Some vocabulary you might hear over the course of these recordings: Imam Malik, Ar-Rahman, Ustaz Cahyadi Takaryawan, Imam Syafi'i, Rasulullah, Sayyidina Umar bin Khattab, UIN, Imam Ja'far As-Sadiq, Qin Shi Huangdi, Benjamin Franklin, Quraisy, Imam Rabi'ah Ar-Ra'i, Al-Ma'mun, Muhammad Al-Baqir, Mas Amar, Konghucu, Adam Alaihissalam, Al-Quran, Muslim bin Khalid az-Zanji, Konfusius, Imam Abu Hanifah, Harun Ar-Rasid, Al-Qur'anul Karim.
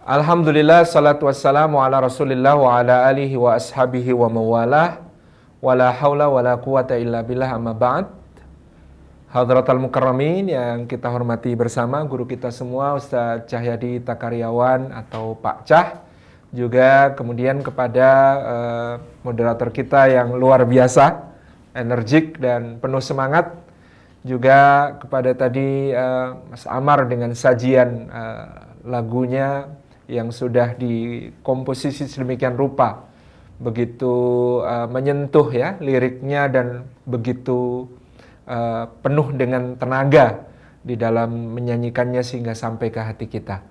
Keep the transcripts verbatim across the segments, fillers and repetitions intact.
Alhamdulillah, salatu wassalamu ala rasulillah wa ala alihi wa ashabihi wa mawalah. Wa la hawla wa la quwata illa billah, amma ba'd. Hadratul mukarramin yang kita hormati bersama, guru kita semua Ustaz Cahyadi Takaryawan atau Pak Cah. Juga kemudian kepada uh, moderator kita yang luar biasa, energik dan penuh semangat. Juga kepada tadi uh, Mas Amar dengan sajian uh, lagunya yang sudah dikomposisi sedemikian rupa, begitu uh, menyentuh ya liriknya, dan begitu uh, penuh dengan tenaga di dalam menyanyikannya sehingga sampai ke hati kita.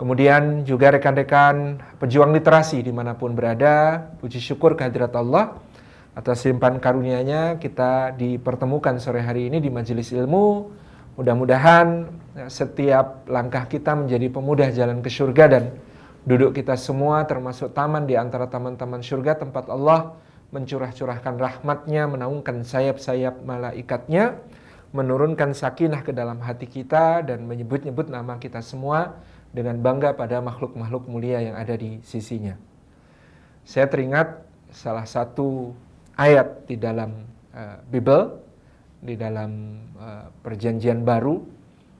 Kemudian juga rekan-rekan pejuang literasi dimanapun berada, puji syukur kehadirat Allah atas limpahan karunia-Nya kita dipertemukan sore hari ini di majelis ilmu. Mudah-mudahan setiap langkah kita menjadi pemudah jalan ke surga, dan duduk kita semua termasuk taman di antara taman-taman surga, tempat Allah mencurah-curahkan rahmat-Nya, menaungkan sayap-sayap malaikatnya, menurunkan sakinah ke dalam hati kita, dan menyebut-nyebut nama kita semua dengan bangga pada makhluk-makhluk mulia yang ada di sisinya. Saya teringat salah satu ayat di dalam uh, Bible, di dalam uh, perjanjian baru.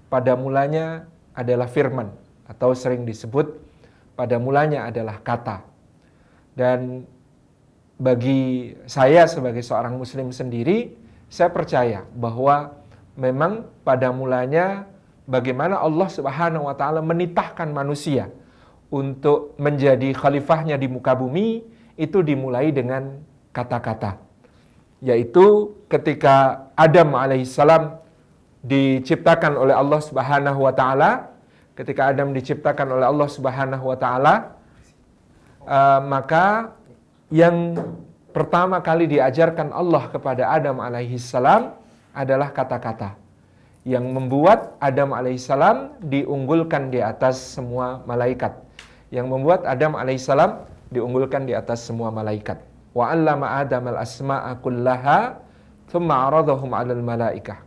Pada mulanya adalah firman, atau sering disebut pada mulanya adalah kata. Dan bagi saya sebagai seorang muslim sendiri, saya percaya bahwa memang pada mulanya bagaimana Allah Subhanahu wa Ta'ala menitahkan manusia untuk menjadi khalifahnya di muka bumi, itu dimulai dengan kata-kata. Yaitu ketika Adam Alaihissalam diciptakan oleh Allah Subhanahu wa Ta'ala, ketika Adam diciptakan oleh Allah Subhanahu wa Ta'ala, uh, maka yang pertama kali diajarkan Allah kepada Adam Alaihissalam adalah kata-kata, yang membuat Adam Alaihissalam diunggulkan di atas semua malaikat, yang membuat Adam Alaihissalam diunggulkan di atas semua malaikat. Wa 'allama Adam al-asma'a kullaha thumma 'aradahum 'alal malaikah.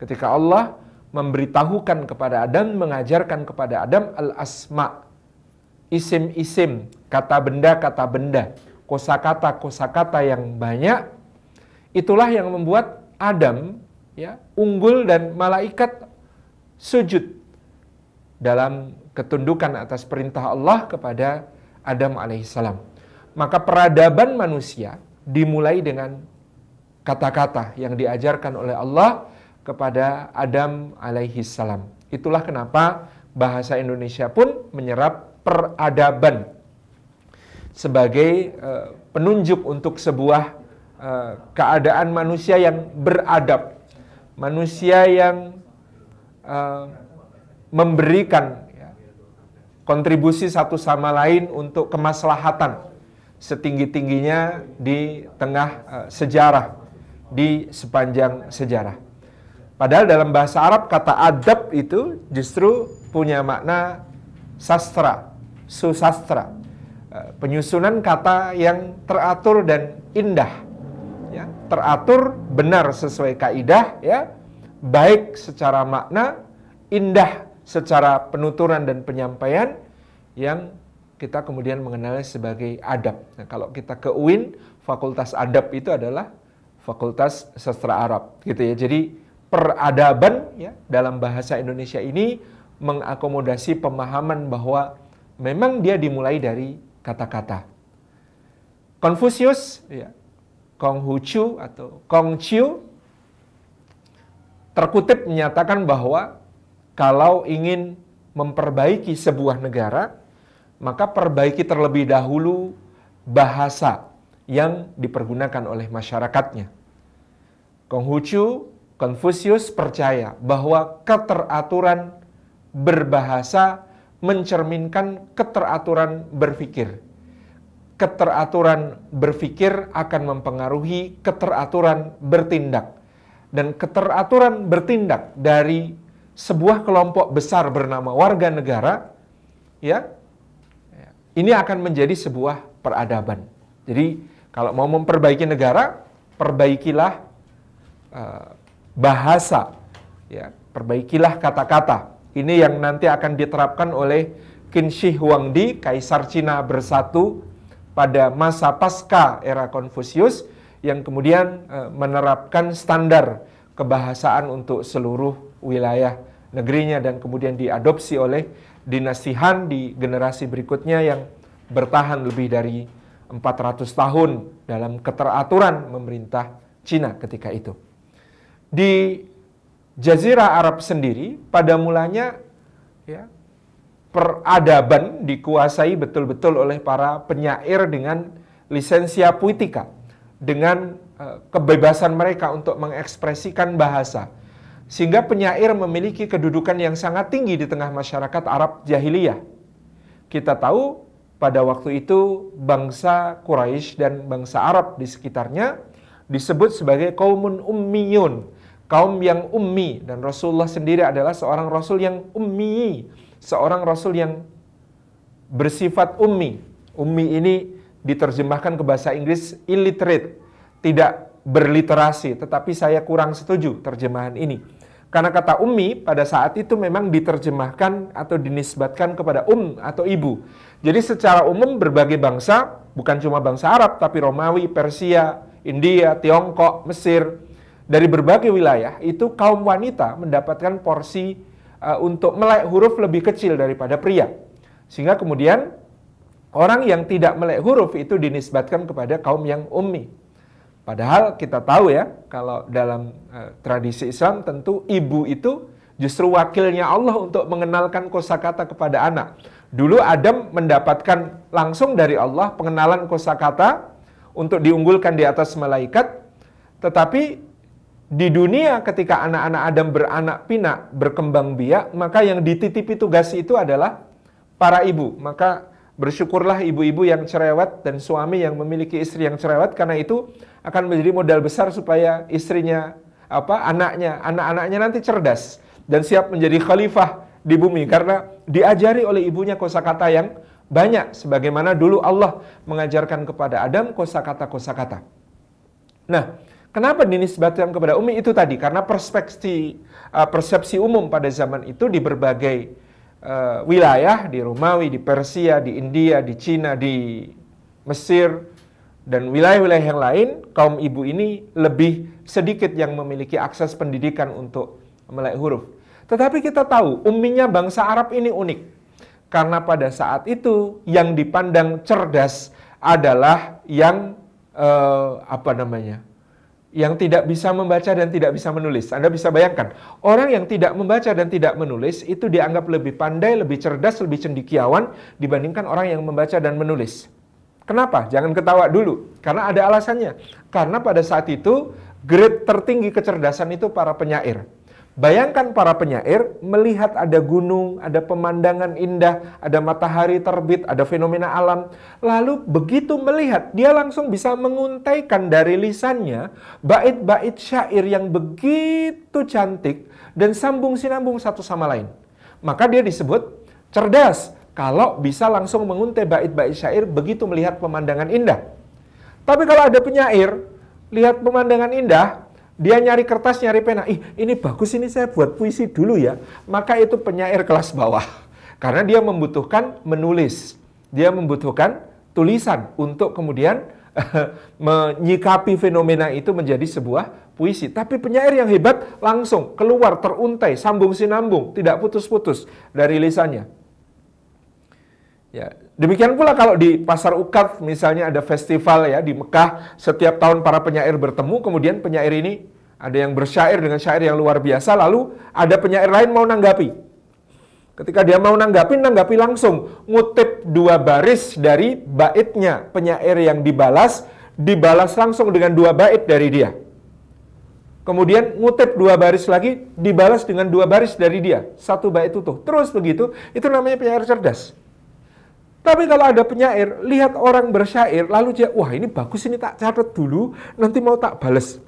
Ketika Allah memberitahukan kepada Adam, mengajarkan kepada Adam al-asma, isim-isim, kata benda, kata benda, kosakata, kosakata yang banyak. Itulah yang membuat Adam ya unggul, dan malaikat sujud dalam ketundukan atas perintah Allah kepada Adam alaihissalam. Maka peradaban manusia dimulai dengan kata-kata yang diajarkan oleh Allah kepada Adam alaihissalam. Itulah kenapa bahasa Indonesia pun menyerap peradaban sebagai uh, penunjuk untuk sebuah uh, keadaan manusia yang beradab, manusia yang uh, memberikan ya, kontribusi satu sama lain untuk kemaslahatan setinggi-tingginya di tengah uh, sejarah, di sepanjang sejarah. Padahal dalam bahasa Arab kata adab itu justru punya makna sastra, susastra. Penyusunan kata yang teratur dan indah. Ya, teratur, benar sesuai kaidah, ya, baik secara makna, indah secara penuturan dan penyampaian, yang kita kemudian mengenalnya sebagai adab. Nah, kalau kita ke U I N, fakultas adab itu adalah fakultas sastra Arab, gitu ya. Jadi peradaban ya, dalam bahasa Indonesia ini mengakomodasi pemahaman bahwa memang dia dimulai dari kata-kata. Konfusius, ya, Konghucu atau Kongziu terkutip menyatakan bahwa kalau ingin memperbaiki sebuah negara, maka perbaiki terlebih dahulu bahasa yang dipergunakan oleh masyarakatnya. Konghucu, Konfusius percaya bahwa keteraturan berbahasa mencerminkan keteraturan berpikir. Keteraturan berpikir akan mempengaruhi keteraturan bertindak. Dan keteraturan bertindak dari sebuah kelompok besar bernama warga negara, ya, ini akan menjadi sebuah peradaban. Jadi kalau mau memperbaiki negara, perbaikilah uh, bahasa, ya, perbaikilah kata-kata. Ini yang nanti akan diterapkan oleh Qin Shi Huangdi, Kaisar Cina bersatu pada masa pasca era Konfusius, yang kemudian menerapkan standar kebahasaan untuk seluruh wilayah negerinya, dan kemudian diadopsi oleh dinasti Han di generasi berikutnya yang bertahan lebih dari empat ratus tahun dalam keteraturan memerintah Cina ketika itu. Di Jazirah Arab sendiri pada mulanya ya, peradaban dikuasai betul-betul oleh para penyair dengan lisensia puitika, dengan kebebasan mereka untuk mengekspresikan bahasa, sehingga penyair memiliki kedudukan yang sangat tinggi di tengah masyarakat Arab jahiliyah. Kita tahu pada waktu itu bangsa Quraisy dan bangsa Arab di sekitarnya disebut sebagai kaumun ummiyun, kaum yang ummi, dan Rasulullah sendiri adalah seorang rasul yang ummi, seorang rasul yang bersifat ummi. Ummi ini diterjemahkan ke bahasa Inggris illiterate, tidak berliterasi, tetapi saya kurang setuju terjemahan ini. Karena kata ummi pada saat itu memang diterjemahkan atau dinisbatkan kepada um atau ibu. Jadi secara umum berbagai bangsa, bukan cuma bangsa Arab, tapi Romawi, Persia, India, Tiongkok, Mesir, dari berbagai wilayah, itu kaum wanita mendapatkan porsi uh, untuk melek huruf lebih kecil daripada pria. Sehingga kemudian orang yang tidak melek huruf itu dinisbatkan kepada kaum yang ummi. Padahal kita tahu ya, kalau dalam uh, tradisi Islam tentu ibu itu justru wakilnya Allah untuk mengenalkan kosakata kepada anak. Dulu Adam mendapatkan langsung dari Allah pengenalan kosakata untuk diunggulkan di atas malaikat. Tetapi di dunia ketika anak-anak Adam beranak pinak, berkembang biak, maka yang dititipi tugas itu adalah para ibu. Maka bersyukurlah ibu-ibu yang cerewet dan suami yang memiliki istri yang cerewet, karena itu akan menjadi modal besar supaya istrinya, apa, anaknya, anak-anaknya nanti cerdas dan siap menjadi khalifah di bumi, karena diajari oleh ibunya kosakata yang banyak sebagaimana dulu Allah mengajarkan kepada Adam kosakata-kosakata. Nah, kenapa dinisbatkan kepada ummi itu tadi? Karena persepsi persepsi umum pada zaman itu di berbagai Uh, wilayah, di Romawi, di Persia, di India, di Cina, di Mesir, dan wilayah-wilayah yang lain, kaum ibu ini lebih sedikit yang memiliki akses pendidikan untuk melek huruf. Tetapi kita tahu, umminya bangsa Arab ini unik. Karena pada saat itu, yang dipandang cerdas adalah yang, uh, apa namanya, yang tidak bisa membaca dan tidak bisa menulis. Anda bisa bayangkan, orang yang tidak membaca dan tidak menulis itu dianggap lebih pandai, lebih cerdas, lebih cendekiawan dibandingkan orang yang membaca dan menulis. Kenapa? Jangan ketawa dulu, karena ada alasannya. Karena pada saat itu, grade tertinggi kecerdasan itu para penyair. Bayangkan para penyair melihat ada gunung, ada pemandangan indah, ada matahari terbit, ada fenomena alam. Lalu begitu melihat, dia langsung bisa menguntaikan dari lisannya bait-bait syair yang begitu cantik dan sambung sinambung satu sama lain. Maka dia disebut cerdas kalau bisa langsung menguntai bait-bait syair begitu melihat pemandangan indah. Tapi kalau ada penyair lihat pemandangan indah, dia nyari kertas, nyari pena. Ih, ini bagus, ini saya buat puisi dulu ya. Maka itu penyair kelas bawah. Karena dia membutuhkan menulis. Dia membutuhkan tulisan untuk kemudian uh, menyikapi fenomena itu menjadi sebuah puisi. Tapi penyair yang hebat langsung keluar, teruntai, sambung sinambung, tidak putus-putus dari lisannya. Ya, demikian pula kalau di Pasar Ukaf misalnya ada festival ya di Mekah, setiap tahun para penyair bertemu, kemudian penyair ini ada yang bersyair dengan syair yang luar biasa, lalu ada penyair lain mau nanggapi. Ketika dia mau nanggapi, nanggapi langsung ngutip dua baris dari baitnya penyair yang dibalas, dibalas langsung dengan dua bait dari dia. Kemudian ngutip dua baris lagi, dibalas dengan dua baris dari dia, satu bait utuh. Terus begitu, itu namanya penyair cerdas. Tapi kalau ada penyair, lihat orang bersyair, lalu dia, wah ini bagus, ini tak catat dulu, nanti mau tak bales.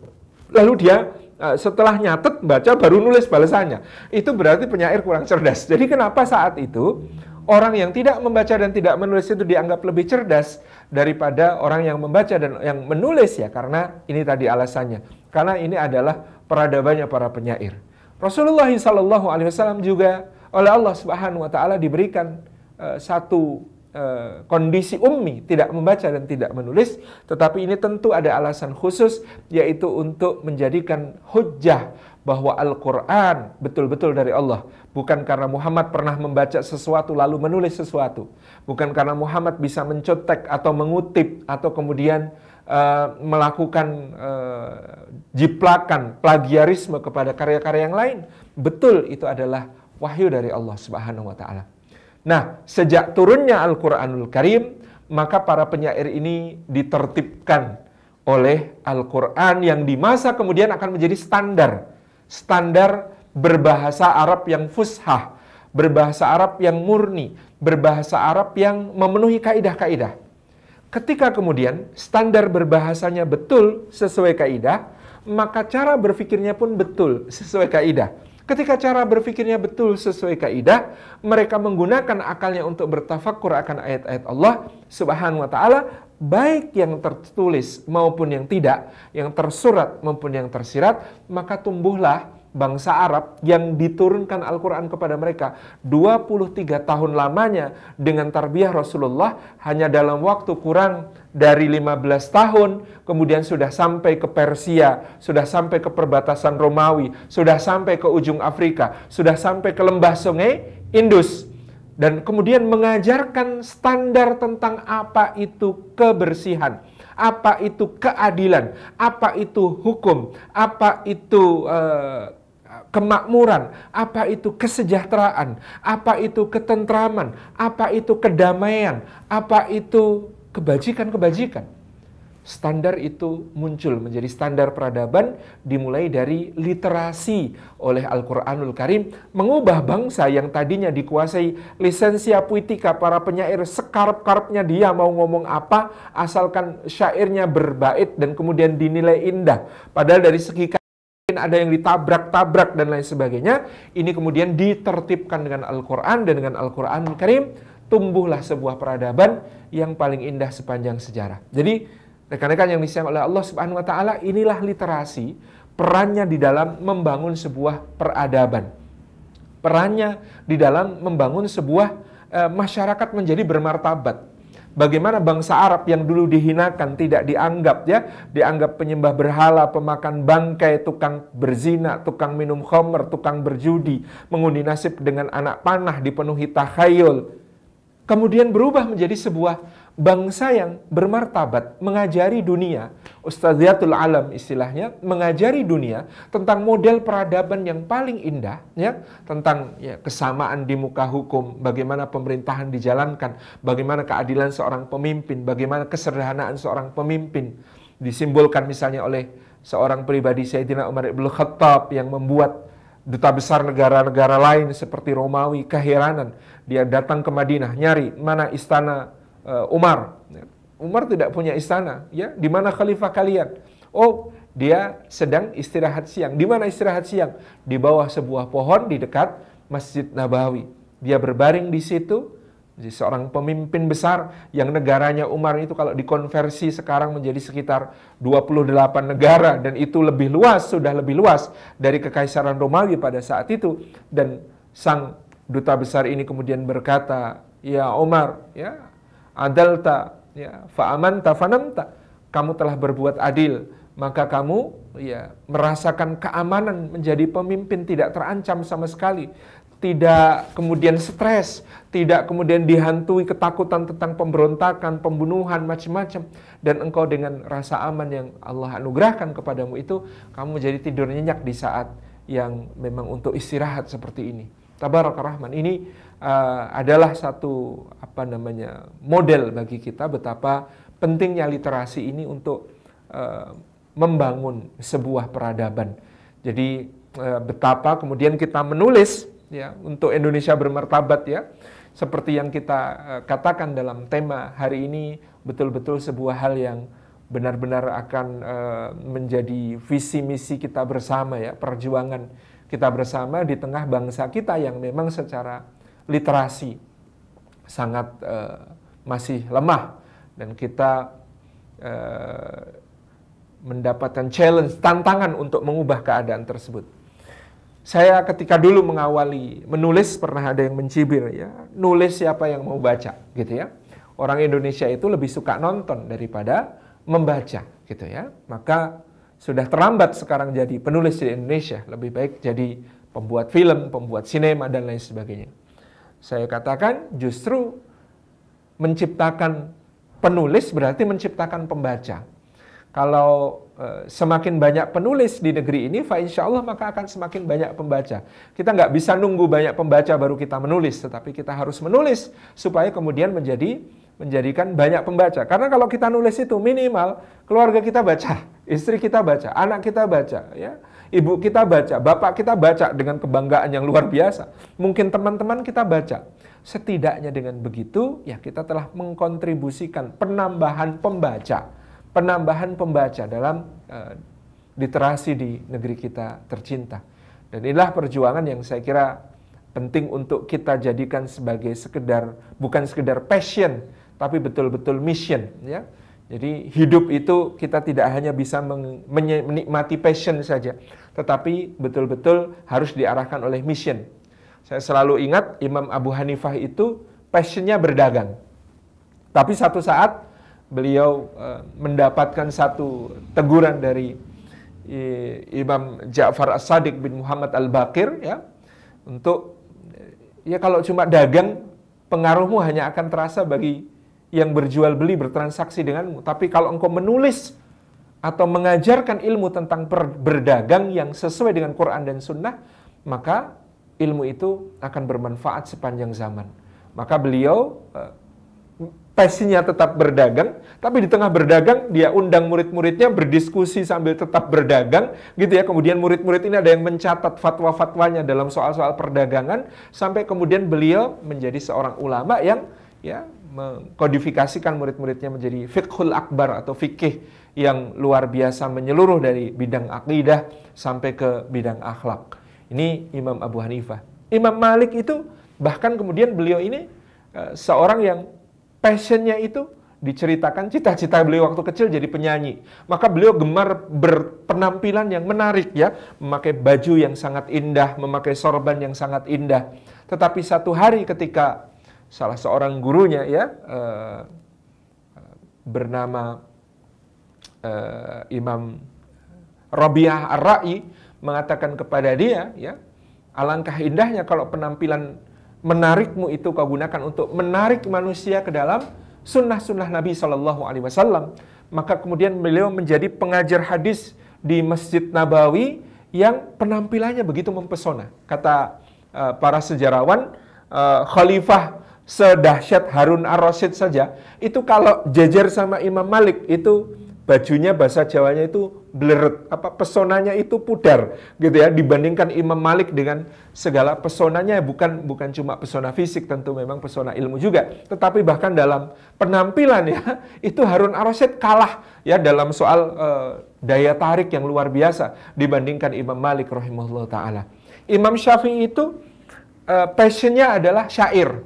Lalu dia setelah nyatet, baca, baru nulis balesannya. Itu berarti penyair kurang cerdas. Jadi kenapa saat itu orang yang tidak membaca dan tidak menulis itu dianggap lebih cerdas daripada orang yang membaca dan yang menulis ya? Karena ini tadi alasannya. Karena ini adalah peradabannya para penyair. Rasulullah shallallahu alaihi wasallam juga oleh Allah subhanahu wa taala diberikan uh, satu uh, kondisi ummi, tidak membaca dan tidak menulis, tetapi ini tentu ada alasan khusus, yaitu untuk menjadikan hujjah bahwa Al-Quran betul-betul dari Allah. Bukan karena Muhammad pernah membaca sesuatu lalu menulis sesuatu. Bukan karena Muhammad bisa mencetek atau mengutip atau kemudian uh, melakukan uh, jiplakan, plagiarisme kepada karya-karya yang lain. Betul, itu adalah wahyu dari Allah Subhanahu wa Ta'ala. Nah, sejak turunnya Al-Qur'anul Karim, maka para penyair ini ditertibkan oleh Al-Quran yang di masa kemudian akan menjadi standar. Standar berbahasa Arab yang fushah, berbahasa Arab yang murni, berbahasa Arab yang memenuhi kaidah-kaidah. Ketika kemudian standar berbahasanya betul sesuai kaidah, maka cara berpikirnya pun betul sesuai kaidah. Ketika cara berpikirnya betul sesuai kaidah, mereka menggunakan akalnya untuk bertafakur akan ayat-ayat Allah Subhanahu wa Ta'ala, baik yang tertulis maupun yang tidak, yang tersurat maupun yang tersirat, maka tumbuhlah bangsa Arab yang diturunkan Al-Quran kepada mereka dua puluh tiga tahun lamanya dengan tarbiyah Rasulullah. Hanya dalam waktu kurang dari lima belas tahun kemudian sudah sampai ke Persia, sudah sampai ke perbatasan Romawi, sudah sampai ke ujung Afrika, sudah sampai ke lembah sungai Indus, dan kemudian mengajarkan standar tentang apa itu kebersihan, apa itu keadilan, apa itu hukum, apa itu uh, kemakmuran, apa itu kesejahteraan, apa itu ketentraman, apa itu kedamaian, apa itu kebajikan-kebajikan. Standar itu muncul menjadi standar peradaban, dimulai dari literasi oleh Al-Qur'anul Karim, mengubah bangsa yang tadinya dikuasai lisensia puitika, para penyair sekarep-karepnya dia mau ngomong apa asalkan syairnya berbait dan kemudian dinilai indah, padahal dari segi ada yang ditabrak-tabrak dan lain sebagainya. Ini kemudian ditertibkan dengan Al-Quran, dan dengan Al-Quranul Karim tumbuhlah sebuah peradaban yang paling indah sepanjang sejarah. Jadi rekan-rekan yang disayang oleh Allah Subhanahu wa Ta'ala, inilah literasi perannya di dalam membangun sebuah peradaban, perannya di dalam membangun sebuah e, masyarakat menjadi bermartabat. Bagaimana bangsa Arab yang dulu dihinakan, tidak dianggap, ya, dianggap penyembah berhala, pemakan bangkai, tukang berzina, tukang minum khamr, tukang berjudi, mengundi nasib dengan anak panah, dipenuhi takhayul, kemudian berubah menjadi sebuah bangsa yang bermartabat, mengajari dunia, ustadziatul alam istilahnya, mengajari dunia tentang model peradaban yang paling indah, ya, tentang ya, kesamaan di muka hukum, bagaimana pemerintahan dijalankan, bagaimana keadilan seorang pemimpin, bagaimana kesederhanaan seorang pemimpin, disimbolkan misalnya oleh seorang pribadi Sayyidina Umar bin Khattab yang membuat duta besar negara-negara lain seperti Romawi keheranan. Dia datang ke Madinah, nyari mana istana uh, Umar. Umar tidak punya istana, ya. Di mana khalifah kalian? Oh, dia sedang istirahat siang. Di mana istirahat siang? Di bawah sebuah pohon di dekat Masjid Nabawi. Dia berbaring di situ. Jadi seorang pemimpin besar yang negaranya Umar itu kalau dikonversi sekarang menjadi sekitar dua puluh delapan negara, dan itu lebih luas, sudah lebih luas dari kekaisaran Romawi pada saat itu. Dan sang duta besar ini kemudian berkata, "Ya Umar, ya adalta, ya fa'amanta fanamta." Kamu telah berbuat adil, maka kamu ya merasakan keamanan, menjadi pemimpin tidak terancam sama sekali. Tidak kemudian stres, tidak kemudian dihantui ketakutan tentang pemberontakan, pembunuhan, macam-macam. Dan engkau dengan rasa aman yang Allah anugerahkan kepadamu itu, kamu jadi tidur nyenyak di saat yang memang untuk istirahat seperti ini. Tabarakarrahman. Ini uh, adalah satu apa namanya model bagi kita betapa pentingnya literasi ini untuk uh, membangun sebuah peradaban. Jadi uh, betapa kemudian kita menulis, ya, untuk Indonesia bermartabat, ya, seperti yang kita uh, katakan dalam tema hari ini, betul-betul sebuah hal yang benar-benar akan uh, menjadi visi misi kita bersama, ya, perjuangan kita bersama di tengah bangsa kita yang memang secara literasi sangat uh, masih lemah, dan kita uh, mendapatkan challenge, tantangan untuk mengubah keadaan tersebut. Saya ketika dulu mengawali menulis pernah ada yang mencibir ya, nulis siapa yang mau baca gitu ya. Orang Indonesia itu lebih suka nonton daripada membaca gitu ya. Maka sudah terlambat sekarang jadi penulis di Indonesia, lebih baik jadi pembuat film, pembuat sinema dan lain sebagainya. Saya katakan justru menciptakan penulis berarti menciptakan pembaca. Kalau e, semakin banyak penulis di negeri ini, fa insya Allah maka akan semakin banyak pembaca. Kita nggak bisa nunggu banyak pembaca baru kita menulis, tetapi kita harus menulis supaya kemudian menjadi menjadikan banyak pembaca. Karena kalau kita nulis itu minimal keluarga kita baca, istri kita baca, anak kita baca, ya, ibu kita baca, bapak kita baca dengan kebanggaan yang luar biasa. Mungkin teman-teman kita baca. Setidaknya dengan begitu ya kita telah mengkontribusikan penambahan pembaca, penambahan pembaca dalam uh, literasi di negeri kita tercinta. Dan inilah perjuangan yang saya kira penting untuk kita jadikan sebagai sekedar bukan sekedar passion, tapi betul-betul mission ya. Jadi hidup itu kita tidak hanya bisa menikmati passion saja, tetapi betul-betul harus diarahkan oleh mission. Saya selalu ingat Imam Abu Hanifah itu passionnya berdagang. Tapi satu saat beliau e, mendapatkan satu teguran dari e, Imam Ja'far As-Sadiq bin Muhammad Al-Baqir ya, untuk ya kalau cuma dagang pengaruhmu hanya akan terasa bagi yang berjual beli bertransaksi denganmu. Tapi kalau engkau menulis atau mengajarkan ilmu tentang berdagang yang sesuai dengan Quran dan Sunnah, maka ilmu itu akan bermanfaat sepanjang zaman. Maka beliau passionnya tetap berdagang, tapi di tengah berdagang dia undang murid-muridnya berdiskusi sambil tetap berdagang gitu ya. Kemudian murid-murid ini ada yang mencatat fatwa-fatwanya dalam soal-soal perdagangan, sampai kemudian beliau menjadi seorang ulama yang ya mengkodifikasikan murid-muridnya menjadi fiqhul akbar atau fikih yang luar biasa menyeluruh dari bidang akidah sampai ke bidang akhlak. Ini Imam Abu Hanifah. Imam Malik itu bahkan kemudian beliau ini uh, seorang yang passionnya itu diceritakan cita-cita beliau waktu kecil jadi penyanyi. Maka beliau gemar berpenampilan yang menarik ya, memakai baju yang sangat indah, memakai sorban yang sangat indah. Tetapi satu hari ketika salah seorang gurunya ya uh, bernama uh, Imam Rabi'ah Ar-Ra'i mengatakan kepada dia, ya, alangkah indahnya kalau penampilan menarikmu itu kau gunakan untuk menarik manusia ke dalam sunnah-sunnah Nabi Shallallahu Alaihi Wasallam. Maka kemudian beliau menjadi pengajar hadis di Masjid Nabawi yang penampilannya begitu mempesona. Kata uh, para sejarawan, uh, Khalifah sedahsyat Harun Ar-Rasid saja itu kalau jejer sama Imam Malik itu bajunya bahasa Jawanya itu bleret, apa pesonanya itu pudar gitu ya, dibandingkan Imam Malik dengan segala pesonanya, bukan bukan cuma pesona fisik, tentu memang pesona ilmu juga, tetapi bahkan dalam penampilan ya itu Harun Ar-Rasyid kalah ya dalam soal uh, daya tarik yang luar biasa dibandingkan Imam Malik rahimahullah taala. Imam Syafi'i itu uh, passionnya adalah syair.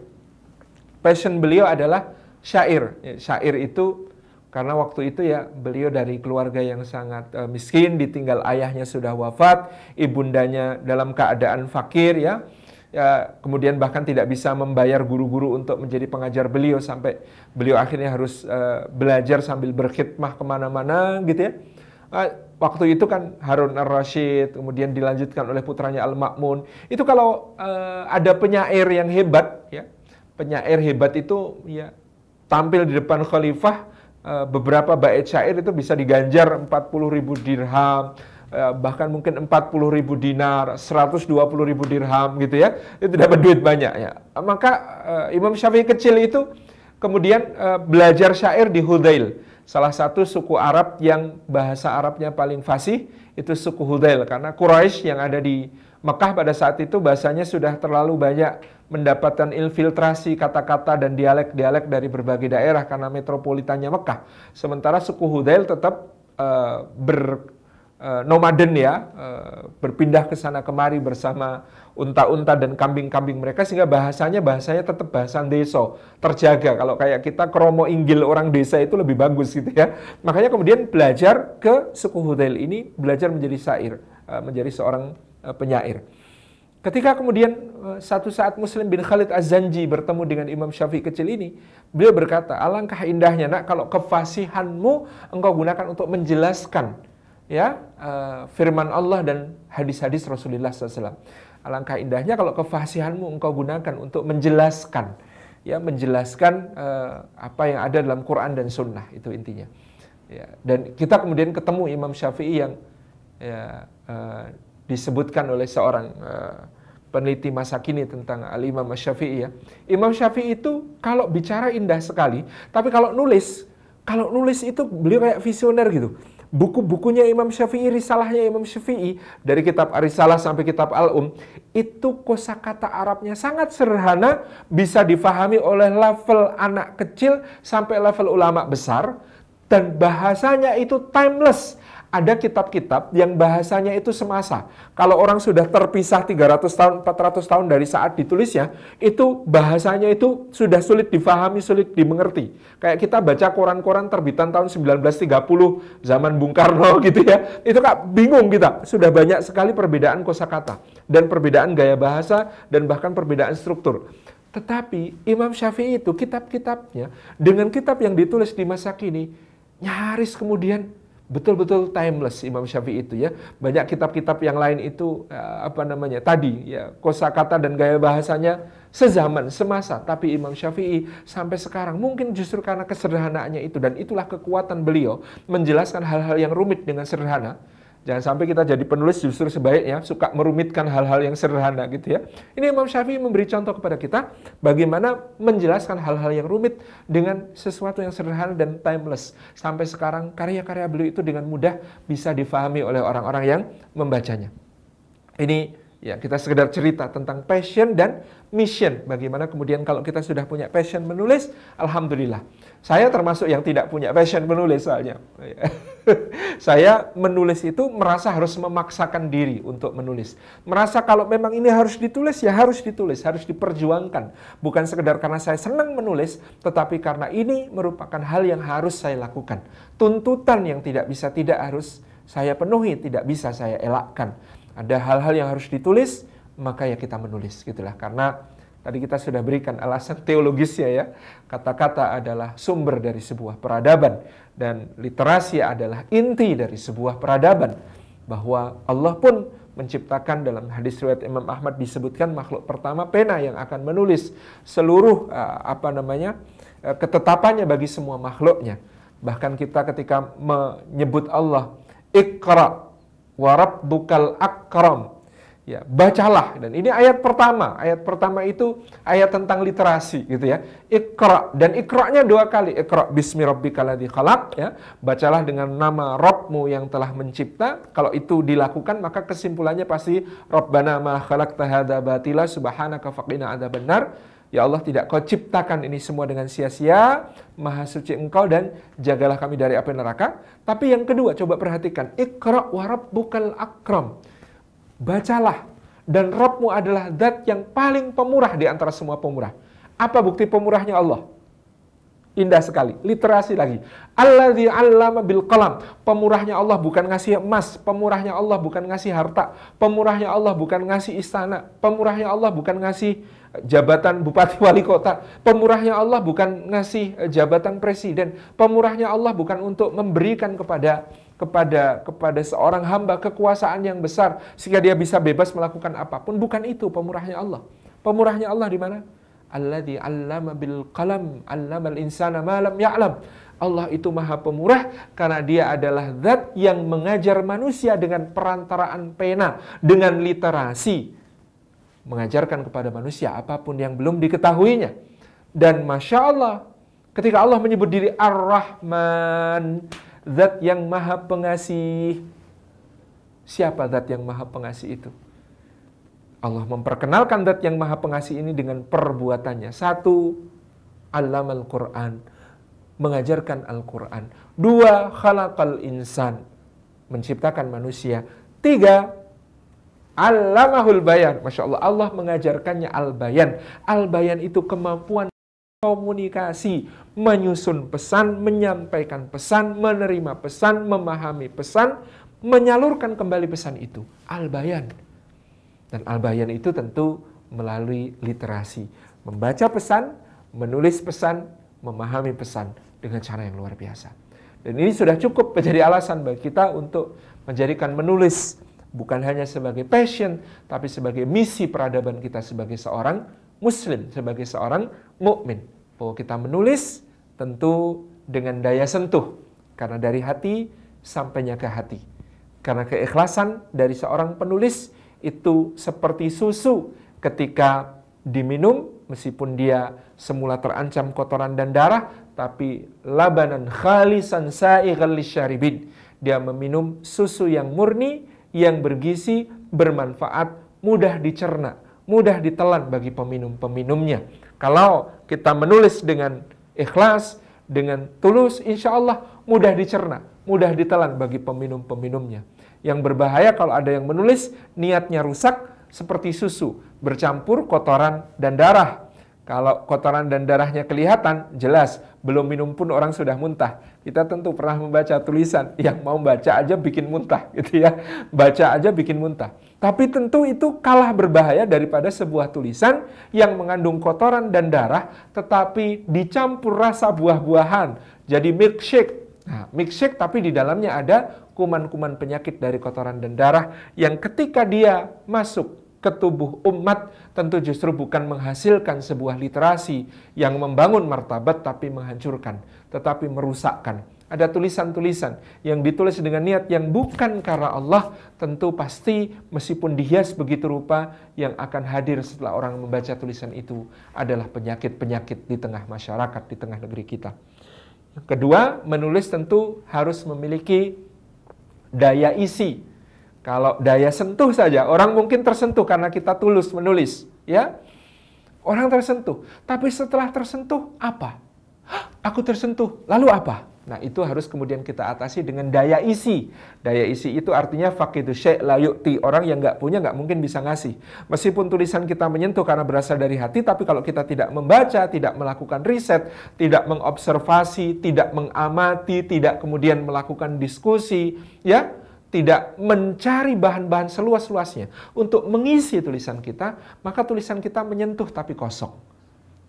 Passion beliau adalah syair. Syair itu karena waktu itu ya beliau dari keluarga yang sangat uh, miskin, ditinggal ayahnya sudah wafat, ibundanya dalam keadaan fakir ya. Ya, kemudian bahkan tidak bisa membayar guru-guru untuk menjadi pengajar beliau, sampai beliau akhirnya harus uh, belajar sambil berkhidmah kemana-mana gitu ya. Uh, waktu itu kan Harun Ar-Rasyid, kemudian dilanjutkan oleh putranya Al-Ma'mun. Itu kalau uh, ada penyair yang hebat ya, penyair hebat itu ya tampil di depan khalifah, beberapa bait syair itu bisa diganjar empat puluh ribu dirham, bahkan mungkin empat puluh ribu dinar, seratus dua puluh ribu dirham gitu ya. Itu dapat duit banyak ya. Maka Imam Syafi'i kecil itu kemudian belajar syair di Hudail, salah satu suku Arab yang bahasa Arabnya paling fasih itu suku Hudail, karena Quraisy yang ada di Mekah pada saat itu bahasanya sudah terlalu banyak mendapatkan infiltrasi kata-kata dan dialek-dialek dari berbagai daerah karena metropolitannya Mekah. Sementara suku Hudail tetap uh, bernomaden uh, ya, uh, berpindah ke sana kemari bersama unta-unta dan kambing-kambing mereka, sehingga bahasanya bahasanya tetap bahasa deso, terjaga. Kalau kayak kita kromo inggil orang desa itu lebih bagus gitu ya. Makanya kemudian belajar ke suku Hudail ini, belajar menjadi syair, uh, menjadi seorang uh, penyair. Ketika kemudian satu saat Muslim bin Khalid az-Zanji bertemu dengan Imam Syafi'i kecil ini, beliau berkata, alangkah indahnya nak kalau kefasihanmu engkau gunakan untuk menjelaskan ya uh, firman Allah dan hadis-hadis Rasulullah shallallahu alaihi wasallam. Alangkah indahnya kalau kefasihanmu engkau gunakan untuk menjelaskan, ya menjelaskan uh, apa yang ada dalam Quran dan Sunnah, itu intinya. Ya, dan kita kemudian ketemu Imam Syafi'i yang ya, uh, disebutkan oleh seorang uh, peneliti masa kini tentang Al-Imam Syafi'i ya. Imam Syafi'i itu kalau bicara indah sekali, tapi kalau nulis, kalau nulis itu beliau kayak visioner gitu. Buku-bukunya Imam Syafi'i, risalahnya Imam Syafi'i, dari kitab Ar-Risalah sampai kitab Al-Um, itu kosakata Arabnya sangat sederhana, bisa difahami oleh level anak kecil sampai level ulama besar, dan bahasanya itu timeless. Ada kitab-kitab yang bahasanya itu semasa. Kalau orang sudah terpisah tiga ratus tahun, empat ratus tahun dari saat ditulisnya, itu bahasanya itu sudah sulit difahami, sulit dimengerti. Kayak kita baca koran-koran terbitan tahun seribu sembilan ratus tiga puluh, zaman Bung Karno gitu ya. Itu kak bingung kita. Sudah banyak sekali perbedaan kosakata dan perbedaan gaya bahasa dan bahkan perbedaan struktur. Tetapi Imam Syafi'i itu kitab-kitabnya dengan kitab yang ditulis di masa kini nyaris kemudian betul-betul timeless. Imam Syafi'i itu ya, banyak kitab-kitab yang lain itu apa namanya tadi ya, kosakata dan gaya bahasanya sezaman, semasa, tapi Imam Syafi'i sampai sekarang mungkin justru karena kesederhanaannya itu, dan itulah kekuatan beliau menjelaskan hal-hal yang rumit dengan sederhana. Jangan sampai kita jadi penulis justru sebaiknya suka merumitkan hal-hal yang sederhana gitu ya. Ini Imam Syafi'i memberi contoh kepada kita bagaimana menjelaskan hal-hal yang rumit dengan sesuatu yang sederhana dan timeless. Sampai sekarang karya-karya beliau itu dengan mudah bisa difahami oleh orang-orang yang membacanya. Ini ya kita sekedar cerita tentang passion dan mission. Bagaimana kemudian kalau kita sudah punya passion menulis, alhamdulillah. Saya termasuk yang tidak punya passion menulis soalnya. Saya menulis itu merasa harus memaksakan diri untuk menulis. Merasa kalau memang ini harus ditulis, ya harus ditulis, harus diperjuangkan. Bukan sekedar karena saya senang menulis, tetapi karena ini merupakan hal yang harus saya lakukan. Tuntutan yang tidak bisa, tidak harus saya penuhi, tidak bisa saya elakkan. Ada hal-hal yang harus ditulis, maka ya kita menulis. Gitulah, karena tadi kita sudah berikan alasan teologisnya ya. Kata-kata adalah sumber dari sebuah peradaban. Dan literasi adalah inti dari sebuah peradaban. Bahwa Allah pun menciptakan, dalam hadis riwayat Imam Ahmad disebutkan, makhluk pertama pena yang akan menulis seluruh apa namanya ketetapannya bagi semua makhluknya. Bahkan kita ketika menyebut Allah, Iqra wa rabbukal akram. Ya, bacalah, dan ini ayat pertama. Ayat pertama itu ayat tentang literasi gitu ya. Iqra, dan Iqra'nya dua kali. Iqra bismi rabbikal ladzi khalaq ya. Bacalah dengan nama Rabbmu yang telah mencipta. Kalau itu dilakukan maka kesimpulannya pasti Rabbana ma khalaqta hadza batila subhanaka faqina adzaban nar. Ya Allah, tidak kau ciptakan ini semua dengan sia-sia, maha suci engkau dan jagalah kami dari api neraka. Tapi yang kedua coba perhatikan, Iqra wa rabbukal akram. Bacalah, dan Rabbmu adalah zat yang paling pemurah di antara semua pemurah. Apa bukti pemurahnya Allah? Indah sekali, literasi lagi. Alladzi 'allama bil qalam. Pemurahnya Allah bukan ngasih emas, pemurahnya Allah bukan ngasih harta, pemurahnya Allah bukan ngasih istana, pemurahnya Allah bukan ngasih jabatan bupati wali kota, pemurahnya Allah bukan ngasih jabatan presiden, pemurahnya Allah bukan untuk memberikan kepada kepada kepada seorang hamba kekuasaan yang besar sehingga dia bisa bebas melakukan apapun. Bukan itu pemurahnya Allah. Pemurahnya Allah di mana? Alladzi 'allama bil qalam, 'allamal insana ma lam ya'lam. Allah itu maha pemurah karena dia adalah zat yang mengajar manusia dengan perantaraan pena, dengan literasi, mengajarkan kepada manusia apapun yang belum diketahuinya. Dan Masya Allah, ketika Allah menyebut diri Ar-Rahman, zat yang maha pengasih. Siapa zat yang maha pengasih itu? Allah memperkenalkan zat yang maha pengasih ini dengan perbuatannya. Satu, alam Al-Quran, mengajarkan Al-Quran. Dua, khalaqal insan, menciptakan manusia. Tiga, allamahul bayan. Masya Allah, Allah mengajarkannya al-bayan. Al-bayan itu kemampuan komunikasi, menyusun pesan, menyampaikan pesan, menerima pesan, memahami pesan, menyalurkan kembali pesan itu. Al-bayan. Dan al-bayan itu tentu melalui literasi. Membaca pesan, menulis pesan, memahami pesan dengan cara yang luar biasa. Dan ini sudah cukup menjadi alasan bagi kita untuk menjadikan menulis bukan hanya sebagai passion, tapi sebagai misi peradaban kita sebagai seorang Muslim, sebagai seorang mukmin. Bahwa kita menulis tentu dengan daya sentuh, karena dari hati sampainya ke hati. Karena keikhlasan dari seorang penulis itu seperti susu ketika diminum, meskipun dia semula terancam kotoran dan darah, tapi labanan khalisan sa'ighal lisyaribin. Dia meminum susu yang murni, yang bergizi, bermanfaat, mudah dicerna, mudah ditelan bagi peminum-peminumnya. Kalau kita menulis dengan ikhlas, dengan tulus, insya Allah mudah dicerna, mudah ditelan bagi peminum-peminumnya. Yang berbahaya kalau ada yang menulis niatnya rusak seperti susu, bercampur kotoran dan darah. Kalau kotoran dan darahnya kelihatan, jelas, belum minum pun orang sudah muntah. Kita tentu pernah membaca tulisan, yang mau baca aja bikin muntah, gitu ya. Baca aja bikin muntah. Tapi tentu itu kalah berbahaya daripada sebuah tulisan yang mengandung kotoran dan darah, tetapi dicampur rasa buah-buahan, jadi milkshake. Nah, milkshake tapi di dalamnya ada kuman-kuman penyakit dari kotoran dan darah yang ketika dia masuk ke tubuh umat tentu justru bukan menghasilkan sebuah literasi yang membangun martabat tapi menghancurkan, tetapi merusakkan. Ada tulisan-tulisan yang ditulis dengan niat yang bukan karena Allah, tentu pasti meskipun dihias begitu rupa, yang akan hadir setelah orang membaca tulisan itu adalah penyakit-penyakit di tengah masyarakat, di tengah negeri kita. Kedua, menulis tentu harus memiliki daya isi. Kalau daya sentuh saja, orang mungkin tersentuh karena kita tulus menulis, ya. Orang tersentuh, tapi setelah tersentuh apa? Hah, aku tersentuh, lalu apa? Nah, itu harus kemudian kita atasi dengan daya isi. Daya isi itu artinya faqidu syai' la yu'ti. Orang yang nggak punya nggak mungkin bisa ngasih. Meskipun tulisan kita menyentuh karena berasal dari hati, tapi kalau kita tidak membaca, tidak melakukan riset, tidak mengobservasi, tidak mengamati, tidak kemudian melakukan diskusi, ya, tidak mencari bahan-bahan seluas-luasnya untuk mengisi tulisan kita, maka tulisan kita menyentuh tapi kosong.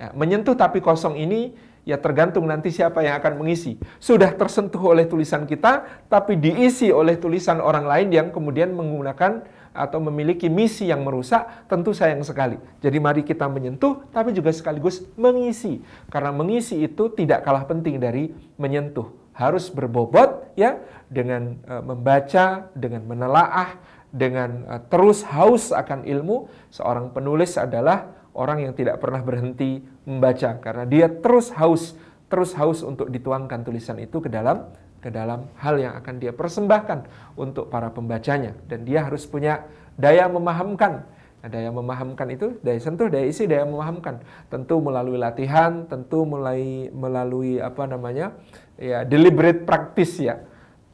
Ya, menyentuh tapi kosong ini ya tergantung nanti siapa yang akan mengisi. Sudah tersentuh oleh tulisan kita, tapi diisi oleh tulisan orang lain yang kemudian menggunakan atau memiliki misi yang merusak, tentu sayang sekali. Jadi mari kita menyentuh, tapi juga sekaligus mengisi. Karena mengisi itu tidak kalah penting dari menyentuh. Harus berbobot ya, dengan uh, membaca, dengan menelaah, dengan uh, terus haus akan ilmu. Seorang penulis adalah orang yang tidak pernah berhenti membaca karena dia terus haus, terus haus untuk dituangkan tulisan itu ke dalam ke dalam hal yang akan dia persembahkan untuk para pembacanya. Dan dia harus punya daya memahamkan. Nah, daya memahamkan itu daya sentuh, daya isi, daya memahamkan. Tentu melalui latihan, tentu mulai melalui apa namanya ya deliberate practice ya,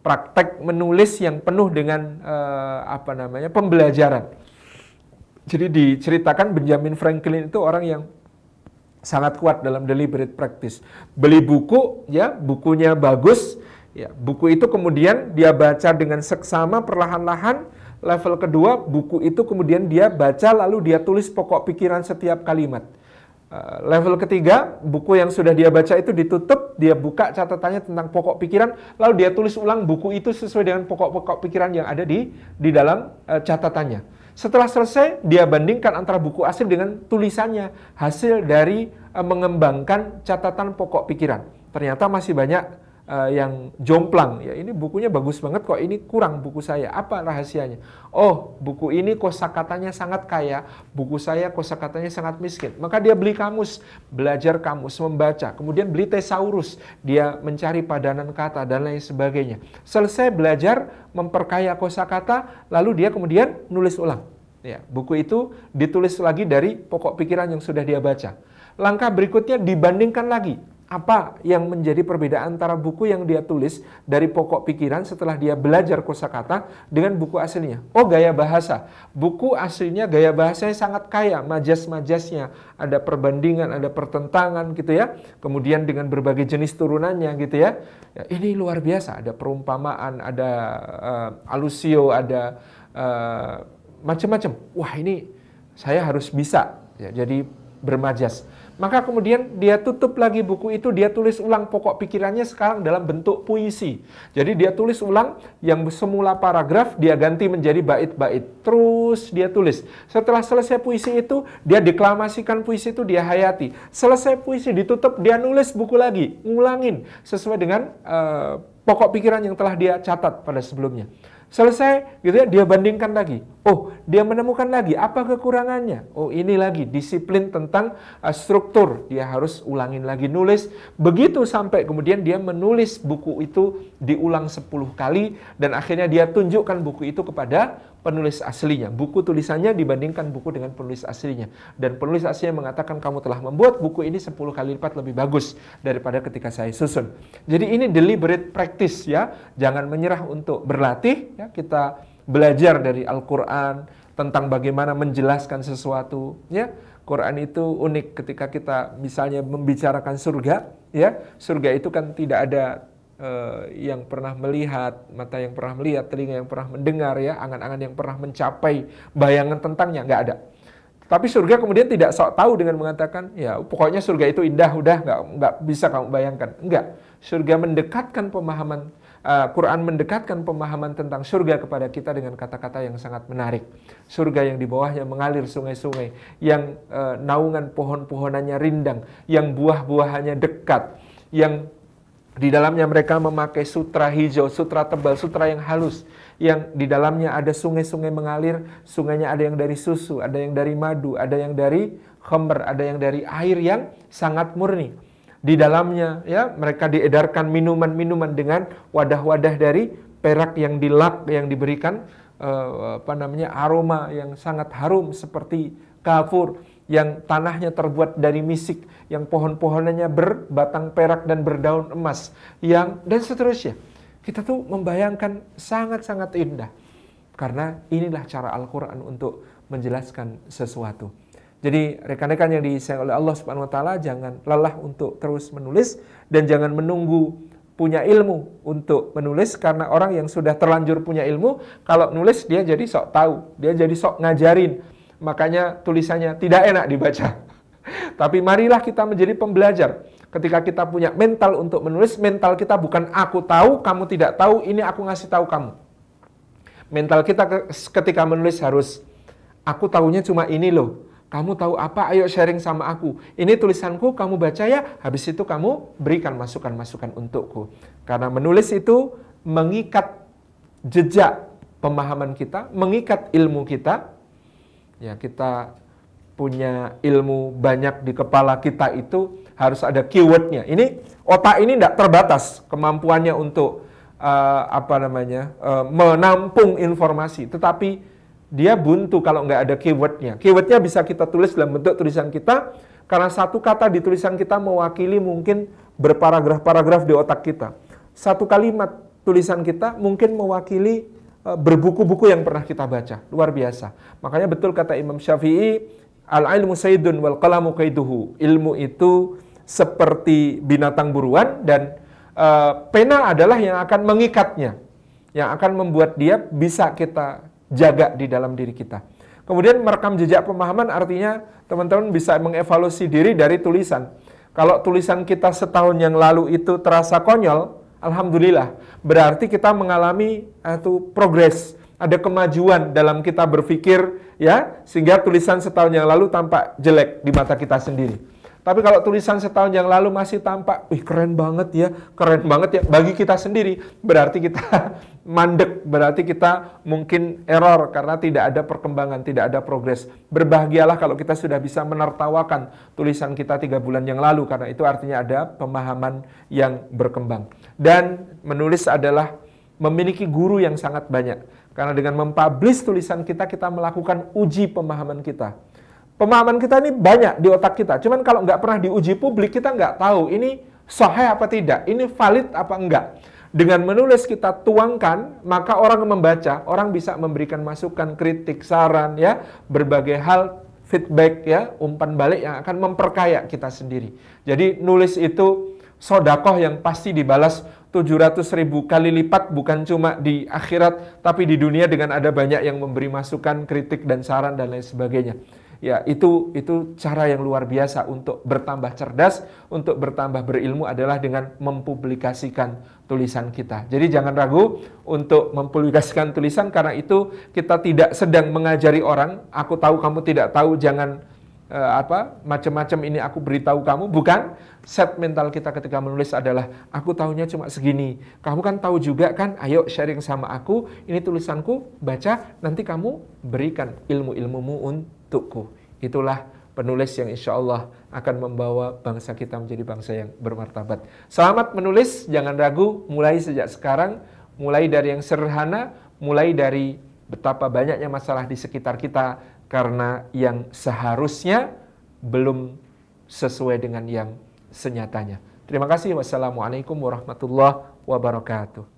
praktek menulis yang penuh dengan eh, apa namanya pembelajaran. Jadi diceritakan Benjamin Franklin itu orang yang sangat kuat dalam deliberate practice. Beli buku, ya bukunya bagus, ya buku itu kemudian dia baca dengan seksama perlahan-lahan. Level kedua, buku itu kemudian dia baca lalu dia tulis pokok pikiran setiap kalimat. Level ketiga, buku yang sudah dia baca itu ditutup, dia buka catatannya tentang pokok pikiran, lalu dia tulis ulang buku itu sesuai dengan pokok-pokok pikiran yang ada di di dalam catatannya. Setelah selesai, dia bandingkan antara buku asli dengan tulisannya. Hasil dari e, mengembangkan catatan pokok pikiran. Ternyata masih banyak e, yang jomplang. Ya, ini bukunya bagus banget kok, ini kurang buku saya. Apa rahasianya? Oh, buku ini kosakatanya sangat kaya, buku saya kosakatanya sangat miskin. Maka dia beli kamus, belajar kamus, membaca. Kemudian beli thesaurus, dia mencari padanan kata dan lain sebagainya. Selesai belajar, memperkaya kosakata, lalu dia kemudian nulis ulang. Ya, buku itu ditulis lagi dari pokok pikiran yang sudah dia baca. Langkah berikutnya dibandingkan lagi. Apa yang menjadi perbedaan antara buku yang dia tulis dari pokok pikiran setelah dia belajar kosakata dengan buku aslinya? Oh, gaya bahasa. Buku aslinya gaya bahasanya sangat kaya, majas-majasnya ada perbandingan, ada pertentangan gitu ya. Kemudian dengan berbagai jenis turunannya gitu ya. Ya ini luar biasa, ada perumpamaan, ada uh, alusio, ada uh, macam-macam. Wah, ini saya harus bisa, ya, jadi bermajas. Maka kemudian dia tutup lagi buku itu, dia tulis ulang pokok pikirannya sekarang dalam bentuk puisi. Jadi dia tulis ulang yang semula paragraf, dia ganti menjadi bait-bait. Terus dia tulis. Setelah selesai puisi itu, dia deklamasikan puisi itu, dia hayati. Selesai puisi ditutup, dia nulis buku lagi, ngulangin sesuai dengan uh, pokok pikiran yang telah dia catat pada sebelumnya. Selesai gitu ya, dia bandingkan lagi. Oh, dia menemukan lagi apa kekurangannya. Oh, ini lagi disiplin tentang uh, struktur. Dia harus ulangin lagi nulis. Begitu sampai kemudian dia menulis buku itu diulang sepuluh kali dan akhirnya dia tunjukkan buku itu kepada penulis aslinya. Buku tulisannya dibandingkan buku dengan penulis aslinya. Dan penulis aslinya mengatakan, kamu telah membuat buku ini sepuluh kali lipat lebih bagus daripada ketika saya susun. Jadi ini deliberate practice ya. Jangan menyerah untuk berlatih. Kita belajar dari Al-Quran tentang bagaimana menjelaskan sesuatu. Ya, Quran itu unik ketika kita misalnya membicarakan surga. Ya, surga itu kan tidak ada eh, yang pernah melihat, mata yang pernah melihat, telinga yang pernah mendengar, ya, angan-angan yang pernah mencapai bayangan tentangnya nggak ada. Tapi surga kemudian tidak sok tahu dengan mengatakan, ya pokoknya surga itu indah, udah nggak nggak bisa kamu bayangkan. Enggak, surga mendekatkan pemahaman. Quran mendekatkan pemahaman tentang surga kepada kita dengan kata-kata yang sangat menarik. Surga yang di bawahnya mengalir sungai-sungai, yang uh, naungan pohon-pohonannya rindang, yang buah-buahannya dekat, yang di dalamnya mereka memakai sutra hijau, sutra tebal, sutra yang halus, yang di dalamnya ada sungai-sungai mengalir, sungainya ada yang dari susu, ada yang dari madu, ada yang dari khamr, ada yang dari air yang sangat murni. Di dalamnya ya mereka diedarkan minuman-minuman dengan wadah-wadah dari perak yang dilap, yang diberikan eh, apa namanya aroma yang sangat harum seperti kafur, yang tanahnya terbuat dari misik, yang pohon-pohonannya berbatang perak dan berdaun emas, yang dan seterusnya. Kita tuh membayangkan sangat-sangat indah. Karena inilah cara Al-Qur'an untuk menjelaskan sesuatu. Jadi rekan-rekan yang disayang oleh Allah Subhanahu Wa Taala, jangan lelah untuk terus menulis dan jangan menunggu punya ilmu untuk menulis, karena orang yang sudah terlanjur punya ilmu kalau nulis dia jadi sok tahu, dia jadi sok ngajarin, makanya tulisannya tidak enak dibaca. Tapi marilah kita menjadi pembelajar. Ketika kita punya mental untuk menulis, mental kita bukan aku tahu, kamu tidak tahu, ini aku ngasih tahu kamu. Mental kita ketika menulis harus aku tahunya cuma ini loh. Kamu tahu apa? Ayo sharing sama aku. Ini tulisanku, kamu baca ya. Habis itu kamu berikan masukan-masukan untukku. Karena menulis itu mengikat jejak pemahaman kita, mengikat ilmu kita. Ya, kita punya ilmu banyak di kepala kita itu harus ada keywordnya. Ini otak ini tidak terbatas kemampuannya untuk uh, apa namanya uh, menampung informasi, tetapi dia buntu kalau nggak ada keywordnya. Keywordnya bisa kita tulis dalam bentuk tulisan kita, karena satu kata di tulisan kita mewakili mungkin berparagraf-paragraf di otak kita. Satu kalimat tulisan kita mungkin mewakili berbuku-buku yang pernah kita baca. Luar biasa. Makanya betul kata Imam Syafi'i, al-ilmu sayyidun wal qalamu qaiduhu. Ilmu itu seperti binatang buruan dan uh, pena adalah yang akan mengikatnya, yang akan membuat dia bisa kita jaga di dalam diri kita. Kemudian merekam jejak pemahaman artinya teman-teman bisa mengevaluasi diri dari tulisan. Kalau tulisan kita setahun yang lalu itu terasa konyol, alhamdulillah, berarti kita mengalami itu progres, ada kemajuan dalam kita berpikir ya, sehingga tulisan setahun yang lalu tampak jelek di mata kita sendiri. Tapi kalau tulisan setahun yang lalu masih tampak, wih keren banget ya, keren banget ya, bagi kita sendiri, berarti kita mandek, berarti kita mungkin error karena tidak ada perkembangan, tidak ada progres. Berbahagialah kalau kita sudah bisa menertawakan tulisan kita tiga bulan yang lalu, karena itu artinya ada pemahaman yang berkembang. Dan menulis adalah memiliki guru yang sangat banyak, karena dengan mempublish tulisan kita, kita melakukan uji pemahaman kita. Pemahaman kita ini banyak di otak kita, cuman kalau nggak pernah diuji publik, kita nggak tahu ini sahih apa tidak, ini valid apa enggak. Dengan menulis kita tuangkan, maka orang membaca, orang bisa memberikan masukan, kritik, saran, ya berbagai hal, feedback, ya umpan balik yang akan memperkaya kita sendiri. Jadi nulis itu sodakoh yang pasti dibalas tujuh ratus ribu kali lipat bukan cuma di akhirat, tapi di dunia dengan ada banyak yang memberi masukan, kritik, dan saran, dan lain sebagainya. Ya, itu itu cara yang luar biasa untuk bertambah cerdas, untuk bertambah berilmu adalah dengan mempublikasikan tulisan kita. Jadi jangan ragu untuk mempublikasikan tulisan, karena itu kita tidak sedang mengajari orang, aku tahu kamu tidak tahu, jangan apa macam-macam ini aku beritahu kamu. Bukan, set mental kita ketika menulis adalah aku tahunya cuma segini, kamu kan tahu juga kan, ayo sharing sama aku, ini tulisanku, baca, nanti kamu berikan ilmu-ilmumu untukku. Itulah penulis yang insya Allah akan membawa bangsa kita menjadi bangsa yang bermartabat. Selamat menulis, jangan ragu, mulai sejak sekarang, mulai dari yang sederhana, mulai dari betapa banyaknya masalah di sekitar kita karena yang seharusnya belum sesuai dengan yang senyatanya. Terima kasih. Wassalamualaikum warahmatullahi wabarakatuh.